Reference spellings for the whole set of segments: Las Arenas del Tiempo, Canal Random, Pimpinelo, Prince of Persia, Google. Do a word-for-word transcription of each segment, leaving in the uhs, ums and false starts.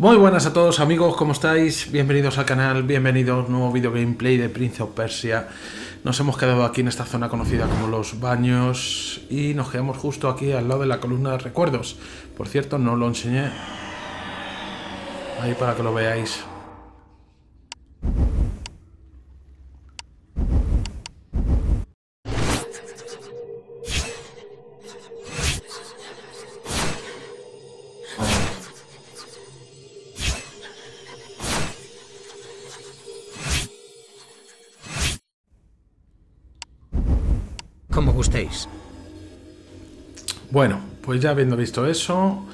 Muy buenas a todos amigos, ¿cómo estáis? Bienvenidos al canal, bienvenidos a un nuevo video gameplay de Prince of Persia. Nos hemos quedado aquí en esta zona conocida como los baños y nos quedamos justo aquí al lado de la columna de recuerdos. Por cierto, no lo enseñé ahí para que lo veáis. Como gustéis. Bueno, pues ya habiendo visto eso,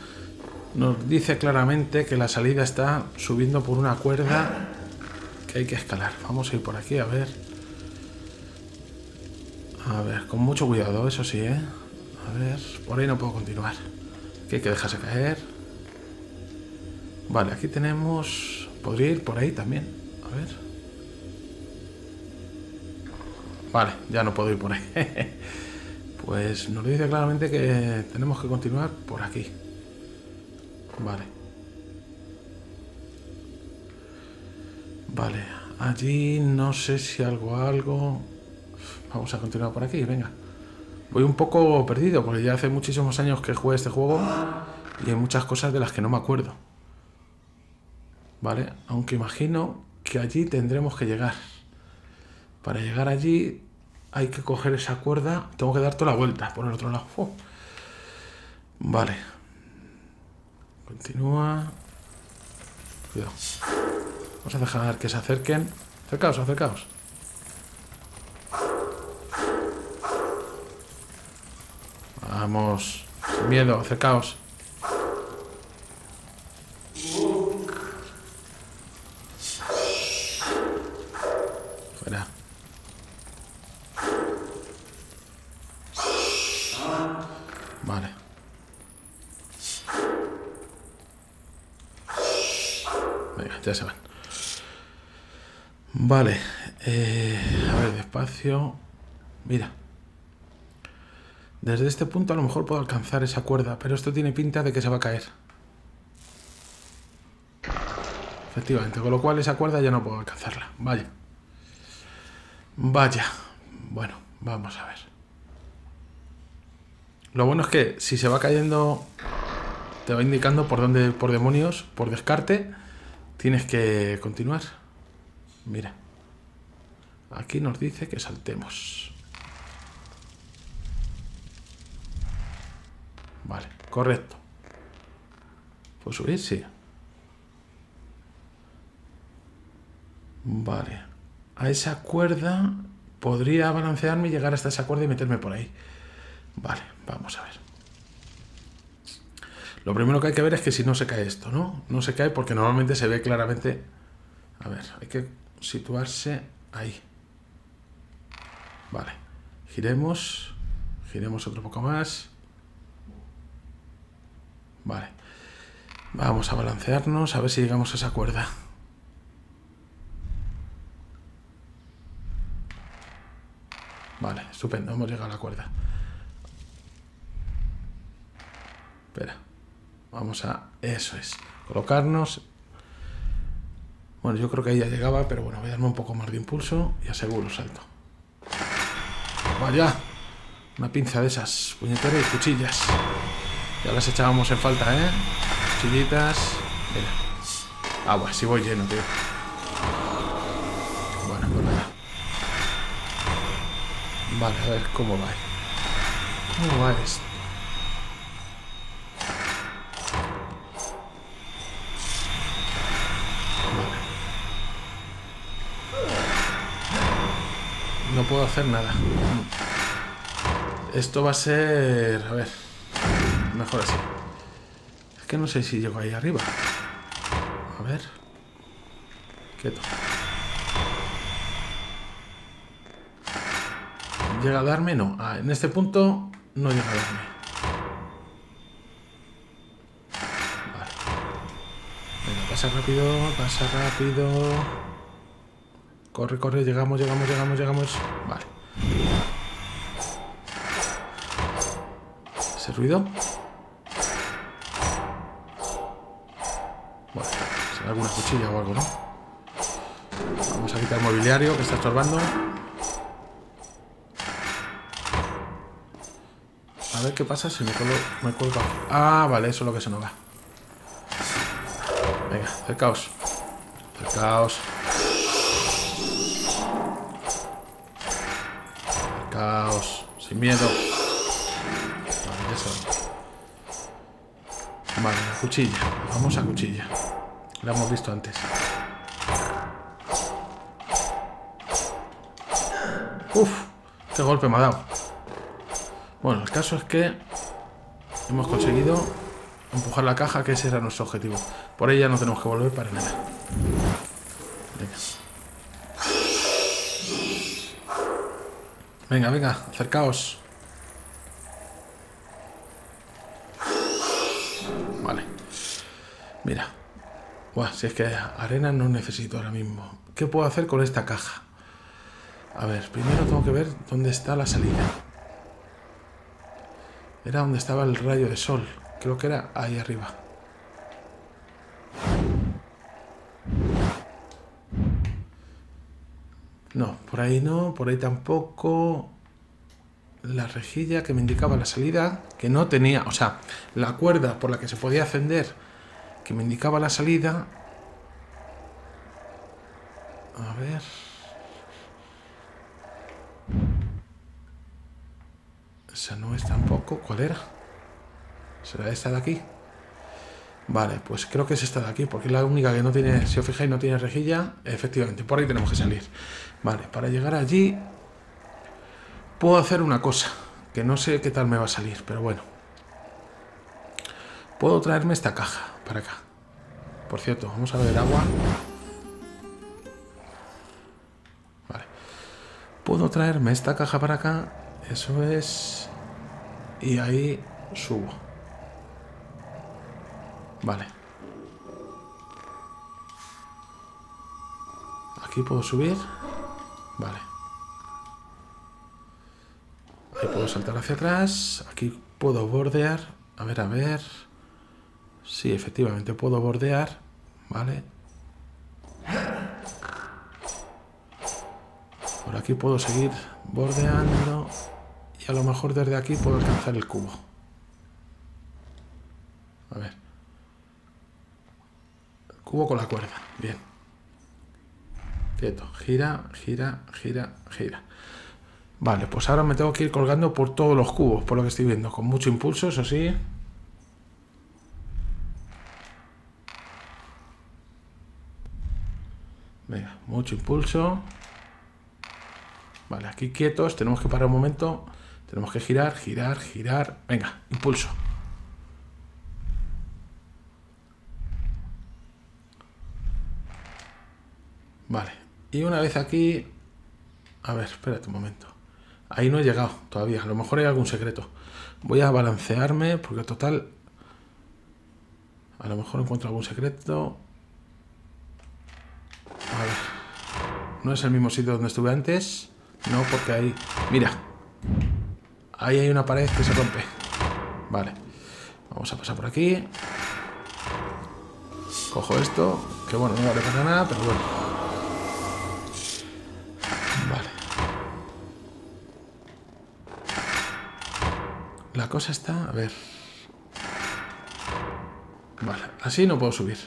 nos dice claramente que la salida está subiendo por una cuerda que hay que escalar. Vamos a ir por aquí, a ver. A ver, con mucho cuidado, eso sí, ¿eh? A ver, por ahí no puedo continuar. Aquí hay que dejarse caer. Vale, aquí tenemos... Podría ir por ahí también, a ver... Vale, ya no puedo ir por ahí. Pues nos dice claramente que tenemos que continuar por aquí. Vale. Vale, allí no sé si algo, algo... Vamos a continuar por aquí, venga. Voy un poco perdido, porque ya hace muchísimos años que jugué este juego y hay muchas cosas de las que no me acuerdo. Vale, aunque imagino que allí tendremos que llegar. Para llegar allí hay que coger esa cuerda. Tengo que dar toda la vuelta por el otro lado. Oh. Vale. Continúa. Cuidado. Vamos a dejar que se acerquen. Acercaos, acercaos. Vamos. Sin miedo, acercaos. Fuera. Vale. Venga, ya se van. Vale. Eh, a ver, despacio. Mira. Desde este punto a lo mejor puedo alcanzar esa cuerda, pero esto tiene pinta de que se va a caer. Efectivamente, con lo cual esa cuerda ya no puedo alcanzarla. Vaya. Vaya. Bueno, vamos a ver. Lo bueno es que si se va cayendo te va indicando por dónde, por demonios, por descarte, tienes que continuar. Mira. Aquí nos dice que saltemos. Vale, correcto. ¿Puedo subir? Sí. Vale. A esa cuerda podría balancearme y llegar hasta esa cuerda y meterme por ahí. Vale, vamos a ver. Lo primero que hay que ver es que si no se cae esto, ¿no? No se cae porque normalmente se ve claramente... A ver, hay que situarse ahí. Vale, giremos. Giremos otro poco más. Vale. Vamos a balancearnos a ver si llegamos a esa cuerda. Vale, estupendo, hemos llegado a la cuerda. Espera, vamos a... Eso es, colocarnos. Bueno, yo creo que ahí ya llegaba, pero bueno, voy a darme un poco más de impulso y aseguro salto. Vaya, una pinza de esas, puñetera y cuchillas. Ya las echábamos en falta, ¿eh? Cuchillitas. Mira. Ah, bueno, sí voy lleno, tío. Bueno, pues nada. Vale, a ver cómo va. ¿Cómo va esto? No puedo hacer nada. Esto va a ser... A ver. Mejor así. Es que no sé si llego ahí arriba. A ver. Quieto. ¿Llega a darme? No. Ah, en este punto no llega a darme. Vale. Venga, pasa rápido, pasa rápido... Corre, corre, llegamos, llegamos, llegamos, llegamos. Vale. ¿Ese ruido? Vale. alguna cuchilla o algo, ¿no? Vamos a quitar el mobiliario que está estorbando. A ver qué pasa si me cuelgo, me cuelgo. Ah, vale, eso es lo que se nos va. Venga, acercaos. Acercaos. Acercaos. Sin miedo. Vale, eso. Vale, la cuchilla. Vamos a cuchilla. La hemos visto antes. Uf, qué golpe me ha dado. Bueno, el caso es que hemos conseguido empujar la caja, que ese era nuestro objetivo. Por ella no tenemos que volver para nada. Venga, venga, venga, acercaos. Vale. Mira. Buah, si es que arena no necesito ahora mismo. ¿Qué puedo hacer con esta caja? A ver, primero tengo que ver dónde está la salida. Era donde estaba el rayo de sol. Creo que era ahí arriba. No, por ahí no, por ahí tampoco. La rejilla que me indicaba la salida, que no tenía, o sea, la cuerda por la que se podía ascender, que me indicaba la salida. A ver... Esa no es tampoco. ¿Cuál era? ¿Será esta de aquí? Vale, pues creo que es esta de aquí, porque es la única que no tiene, si os fijáis, no tiene rejilla. Efectivamente, por ahí tenemos que salir. Vale, para llegar allí puedo hacer una cosa, que no sé qué tal me va a salir, pero bueno. Puedo traerme esta caja para acá. Por cierto, vamos a beber agua. Vale. Puedo traerme esta caja para acá. Eso es... Y ahí subo. Vale. Aquí puedo subir. Vale. Ahí puedo saltar hacia atrás. Aquí puedo bordear. A ver, a ver. Sí, efectivamente puedo bordear. Vale. Por aquí puedo seguir bordeando. Y a lo mejor desde aquí puedo alcanzar el cubo. A ver. El cubo con la cuerda. Bien. Quieto. Gira, gira, gira, gira. Vale, pues ahora me tengo que ir colgando por todos los cubos, por lo que estoy viendo. Con mucho impulso, eso sí. Venga, mucho impulso. Vale, aquí quietos. Tenemos que parar un momento. Tenemos que girar, girar, girar. Venga, impulso. Vale. Y una vez aquí... A ver, espérate un momento. Ahí no he llegado todavía. A lo mejor hay algún secreto. Voy a balancearme porque total... A lo mejor encuentro algún secreto. A ver. No es el mismo sitio donde estuve antes. No, porque ahí... Mira. Ahí hay una pared que se rompe. Vale. Vamos a pasar por aquí. Cojo esto. Que bueno, no vale para nada, pero bueno. Vale. La cosa está... A ver. Vale. Así no puedo subir.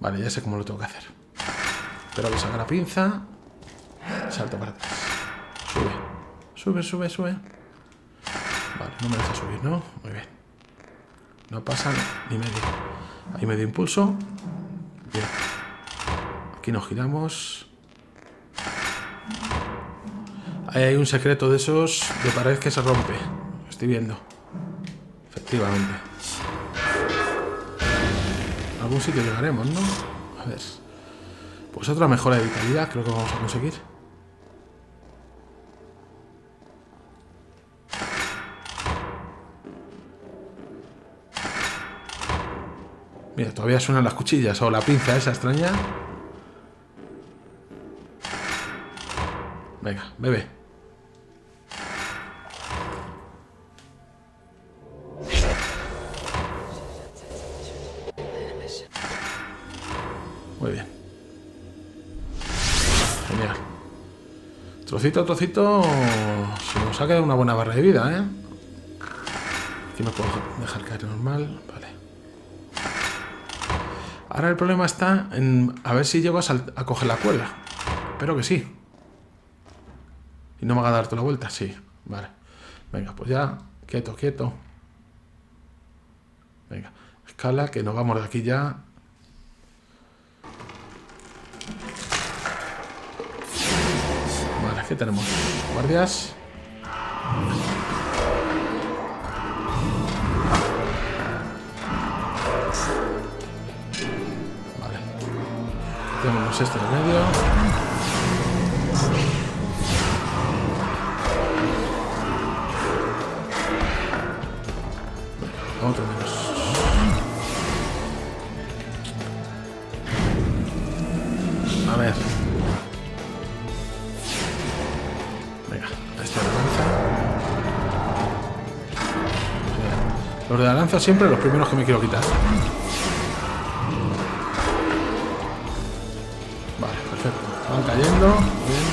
Vale, ya sé cómo lo tengo que hacer. Pero voy a sacar la pinza... Salto para atrás. Sube. Sube, sube, sube. Vale, no me deja subir, ¿no? Muy bien. No pasa ni medio. Ahí medio impulso. Bien. Aquí nos giramos. Ahí hay un secreto de esos de pared que se rompe. Lo estoy viendo. Efectivamente. A algún sitio llegaremos, ¿no? A ver. Pues otra mejora de vitalidad creo que vamos a conseguir. Mira, todavía suenan las cuchillas o la pinza esa extraña. Venga, bebé. Trocito, trocito... Se nos ha quedado una buena barra de vida, ¿eh? Aquí no puedo dejar caer normal. Vale. Ahora el problema está en a ver si llevas a, a coger la cuerda. Espero que sí. ¿Y no me haga darte la vuelta? Sí. Vale. Venga, pues ya. Quieto, quieto. Venga. Escala, que nos vamos de aquí ya. Vale, ¿qué tenemos? Guardias. Vale. Tenemos este en medio. Otro menos. A ver. Venga, este de la lanza. Los de la lanza siempre los primeros que me quiero quitar. Vale, perfecto. Van cayendo. Bien.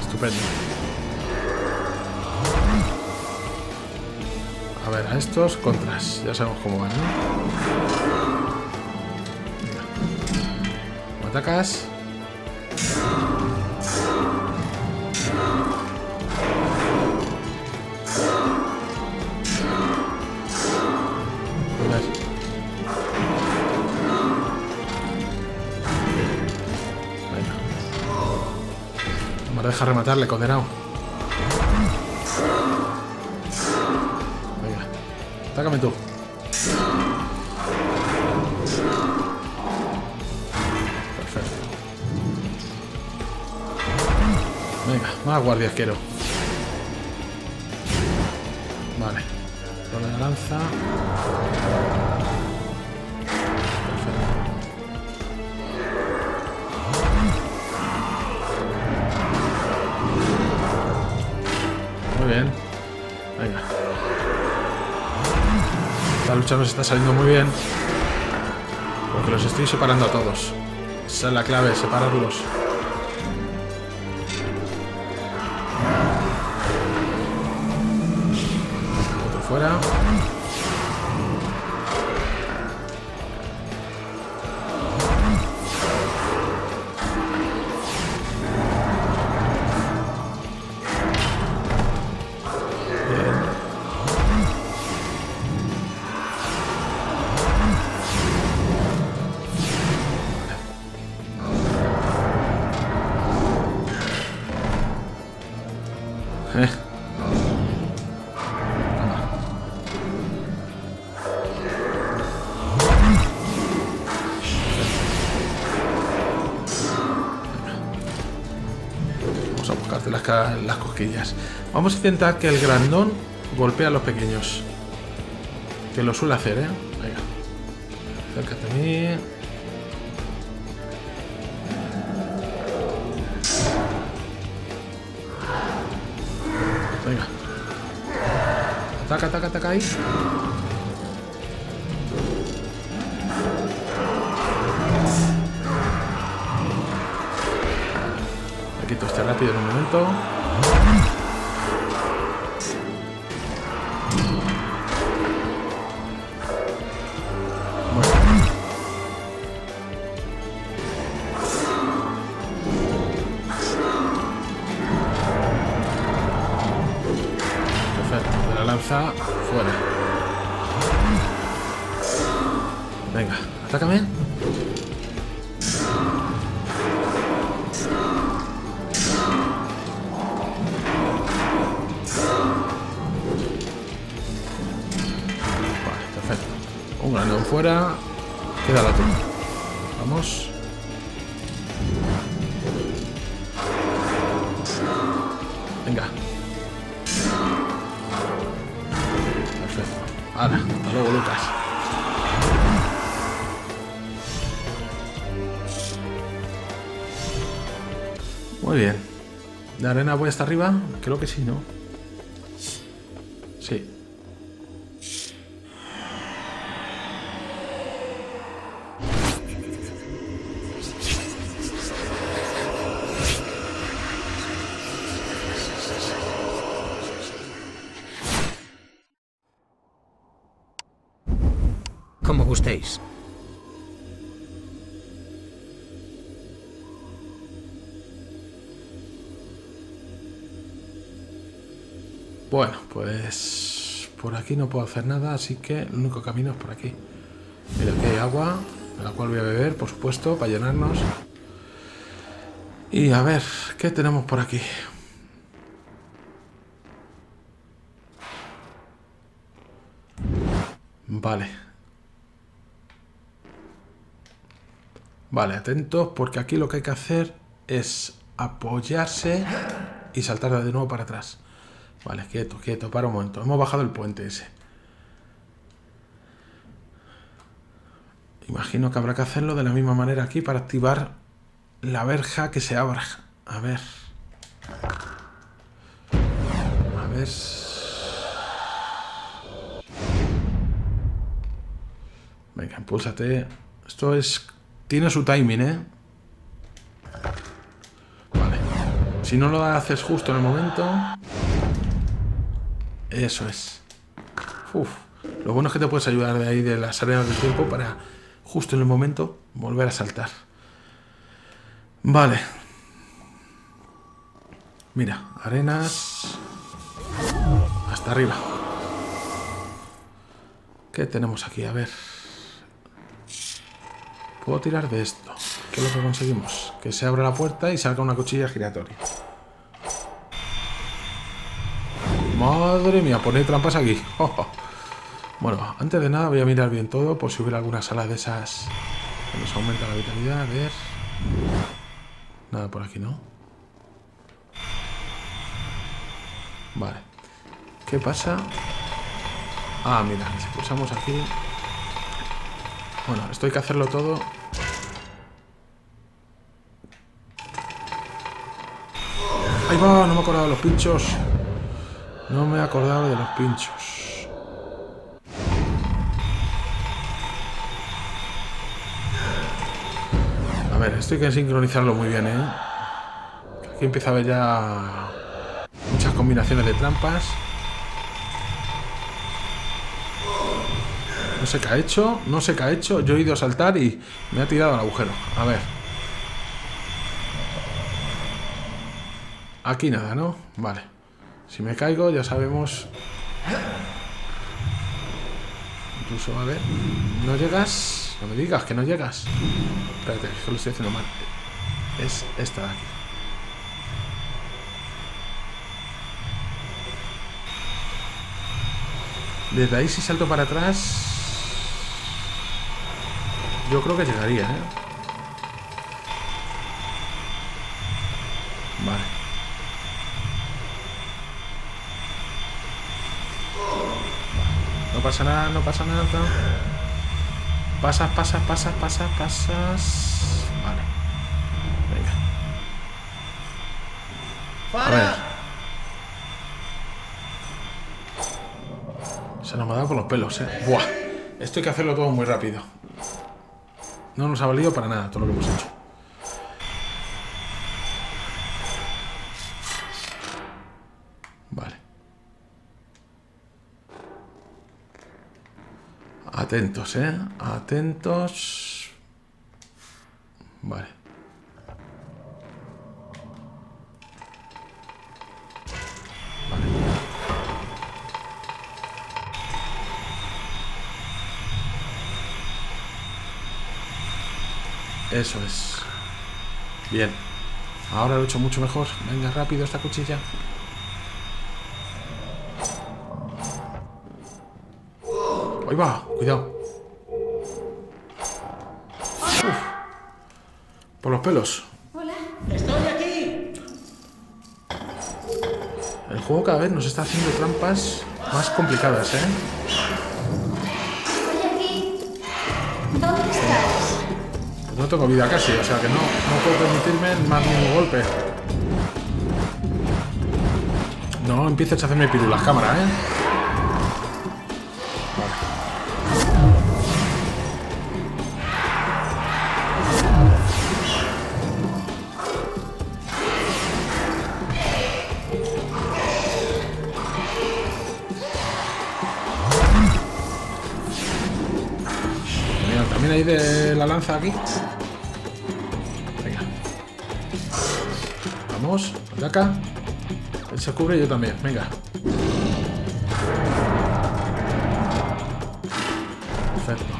Estupendo. A ver, a estos contras, ya sabemos cómo van, ¿no? Atacas. A ver. Venga. No me deja rematarle, condenado. Atácame tú. Perfecto. Venga, más guardias quiero. Vale. Con la lanza. Perfecto. Muy bien. Venga. La lucha nos está saliendo muy bien porque los estoy separando a todos. Esa es la clave, separarlos. Otro fuera. Las cosquillas. Vamos a intentar que el grandón golpee a los pequeños. Que lo suele hacer, ¿eh? Venga. Acércate a mí. Venga. Ataca, ataca, ataca ahí. Quito este rápido en un momento. Bueno. Perfecto, de la lanza fuera. Venga, atácame. Fuera, queda la tumba. Vamos. Venga. Perfecto. Ahora, hasta luego, Lucas. Muy bien. ¿La arena voy hasta arriba? Creo que sí, ¿no? Sí. como gustéis. Bueno, pues por aquí no puedo hacer nada, así que el único camino es por aquí. Mira, aquí hay agua, de la cual voy a beber, por supuesto, para llenarnos. Y a ver, ¿qué tenemos por aquí? Vale. Vale, atentos, porque aquí lo que hay que hacer es apoyarse y saltar de nuevo para atrás. Vale, quieto, quieto, para un momento. Hemos bajado el puente ese. Imagino que habrá que hacerlo de la misma manera aquí para activar la verja que se abra. A ver. A ver. Venga, impúlsate. Esto es... tiene su timing, ¿eh? Vale. Si no lo haces justo en el momento... Eso es. Uf. Lo bueno es que te puedes ayudar de ahí de las arenas del tiempo para justo en el momento volver a saltar. Vale. Mira, arenas. Hasta arriba. ¿Qué tenemos aquí? A ver. Puedo tirar de esto. ¿Qué es lo que conseguimos? Que se abra la puerta y salga una cuchilla giratoria. Madre mía, poner trampas aquí. Oh, oh. Bueno, antes de nada voy a mirar bien todo por si hubiera alguna sala de esas que nos aumenta la vitalidad. A ver. Nada por aquí, ¿no? Vale. ¿Qué pasa? Ah, mira, si pulsamos aquí... Bueno, esto hay que hacerlo todo... ¡Ahí va! No me acordaba de los pinchos. No me he acordado de los pinchos. A ver, esto hay que sincronizarlo muy bien, ¿eh? Aquí empieza a haber ya muchas combinaciones de trampas. No sé qué ha hecho, no sé qué ha hecho. Yo he ido a saltar y me ha tirado al agujero. A ver. Aquí nada, ¿no? Vale. Si me caigo, ya sabemos. Incluso, a ver. ¿No llegas? No me digas que no llegas. Espérate, que lo estoy haciendo mal. Es esta de aquí. Desde ahí, si salto para atrás... Yo creo que llegaría, ¿eh? Vale. No pasa nada, no pasa nada. Pasas, pasas, pasas, pasas, pasas. Vale. Venga. A ver. Se nos ha dado con los pelos, eh. Buah. Esto hay que hacerlo todo muy rápido. No nos ha valido para nada todo lo que hemos hecho. Atentos, ¿eh? Atentos. Vale. Vale. Eso es. Bien. Ahora lo he hecho mucho mejor. Venga, rápido esta cuchilla. Ahí va, cuidado. Uf. Por los pelos. Hola. Estoy aquí. El juego cada vez nos está haciendo trampas más complicadas, ¿eh? Estoy aquí. ¿Dónde estás? Pues no tengo vida casi, o sea que no, no puedo permitirme más ningún golpe. No empieces a hacerme pirulas, cámara, ¿eh? salir de la lanza aquí. Venga. Vamos, ataca. Él se cubre y yo también. Venga. Perfecto.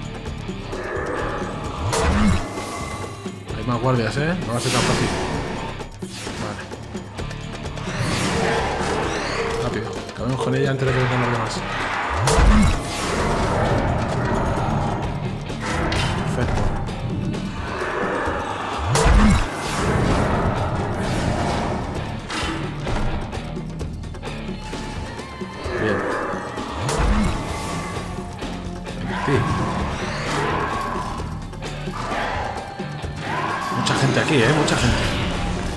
Hay más guardias, ¿eh? No va a ser tan fácil. Vale. Rápido. Acabemos con ella antes de que vengan los demás.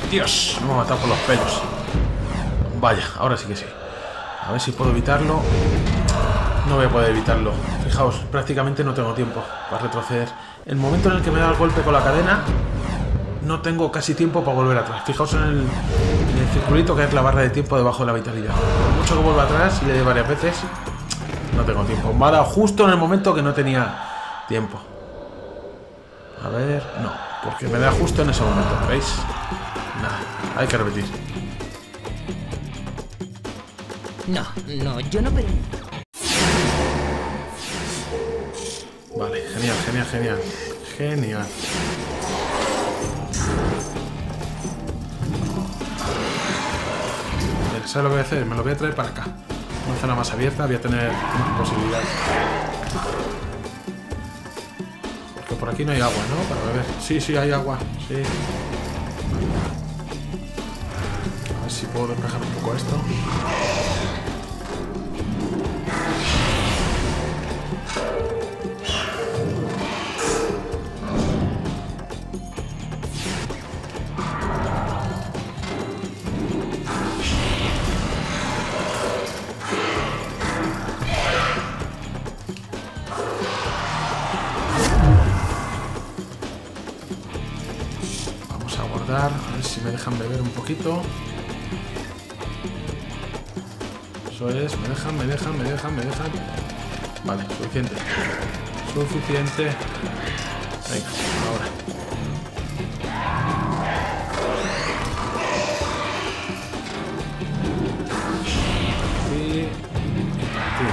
Dios, me ha matado por los pelos. Vaya, ahora sí que sí. A ver si puedo evitarlo. No voy a poder evitarlo. Fijaos, prácticamente no tengo tiempo para retroceder. El momento en el que me da el golpe con la cadena, no tengo casi tiempo para volver atrás. Fijaos en el, en el circulito que es la barra de tiempo debajo de la vitalidad. Por mucho que vuelva atrás y le dé varias veces, no tengo tiempo. Me ha dado justo en el momento que no tenía tiempo. A ver, no, porque me da justo en ese momento, ¿veis? Nada, hay que repetir. No, no, yo no pedí. Vale, genial, genial, genial. Genial. ¿Sabes lo que voy a hacer? Me lo voy a traer para acá. Una zona más abierta, voy a tener más posibilidades. Porque por aquí no hay agua, ¿no? Para beber. Sí, sí, hay agua. Sí. Si puedo despejar un poco esto. Vamos a guardar, a ver si me dejan beber un poquito. Eso es, me dejan, me dejan, me dejan, me dejan. Vale, suficiente. Suficiente. Venga, ahora. Aquí. Aquí.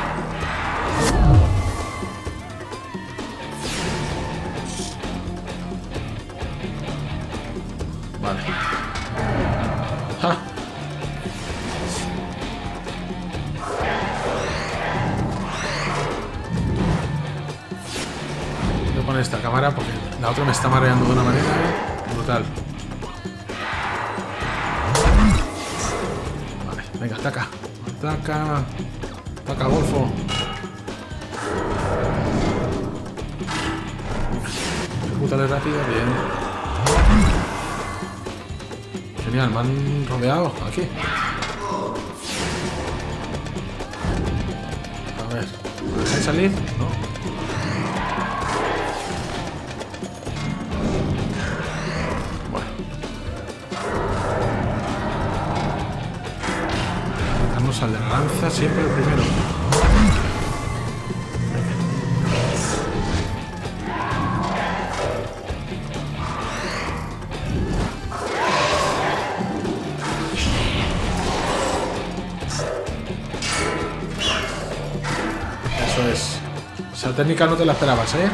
Vale. ¡Ja! Esta cámara porque la otra me está mareando de una manera brutal. Vale, venga, ataca, ataca, ataca, golfo. Ejecútale rápido, bien. Genial, me han rodeado aquí. A ver, ¿me dejáis salir? No. Al de la lanza, siempre el primero. Eso es. Esa técnica no te la esperabas, ¿eh?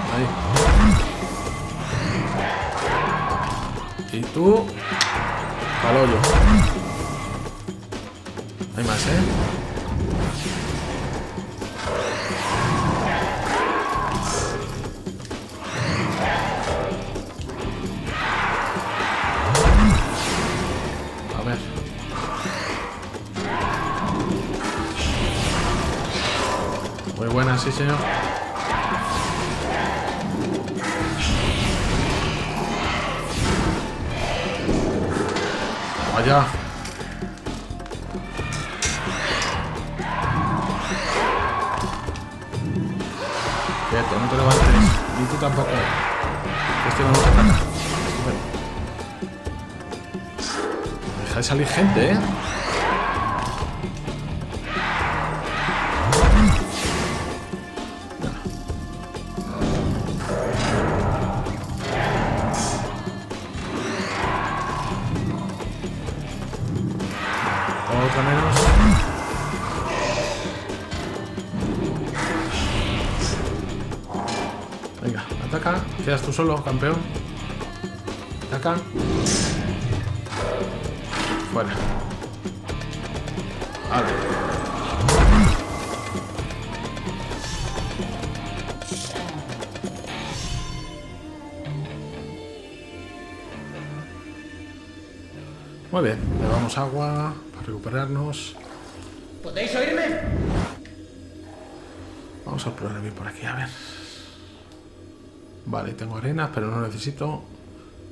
Ahí. Y tú, al hoyo. Hay más, ¿eh? A ver. Muy buena, sí, señor. Vaya. No te levantes, ni tú tampoco. Este no lo ataca. Deja de salir gente, ¿eh? otra menos. Venga, ataca. Quedas tú solo, campeón. Ataca. Fuera. Vale. Muy bien, le damos agua para recuperarnos. ¿Podéis oírme? Vamos a probar bien por aquí, a ver. Vale, tengo arenas, pero no necesito.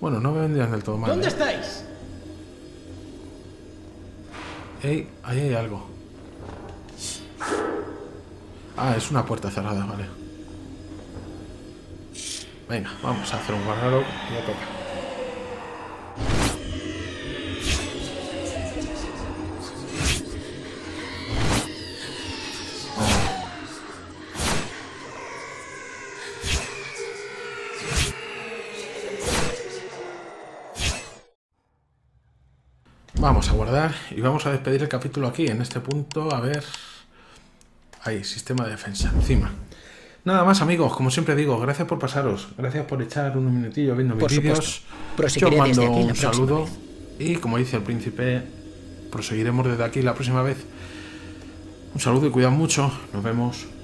Bueno, no me vendrían del todo mal. ¿Dónde estáis? Ey, ahí hay algo. Ah, es una puerta cerrada, vale. Venga, vamos a hacer un guardado y ya toca. Vamos a guardar y vamos a despedir el capítulo aquí, en este punto, a ver... Ahí, sistema de defensa, encima. Nada más, amigos, como siempre digo, gracias por pasaros, gracias por echar unos minutillos viendo mis vídeos. Yo os mando un saludo y, como dice el príncipe, proseguiremos desde aquí la próxima vez. Un saludo y cuidad mucho, nos vemos.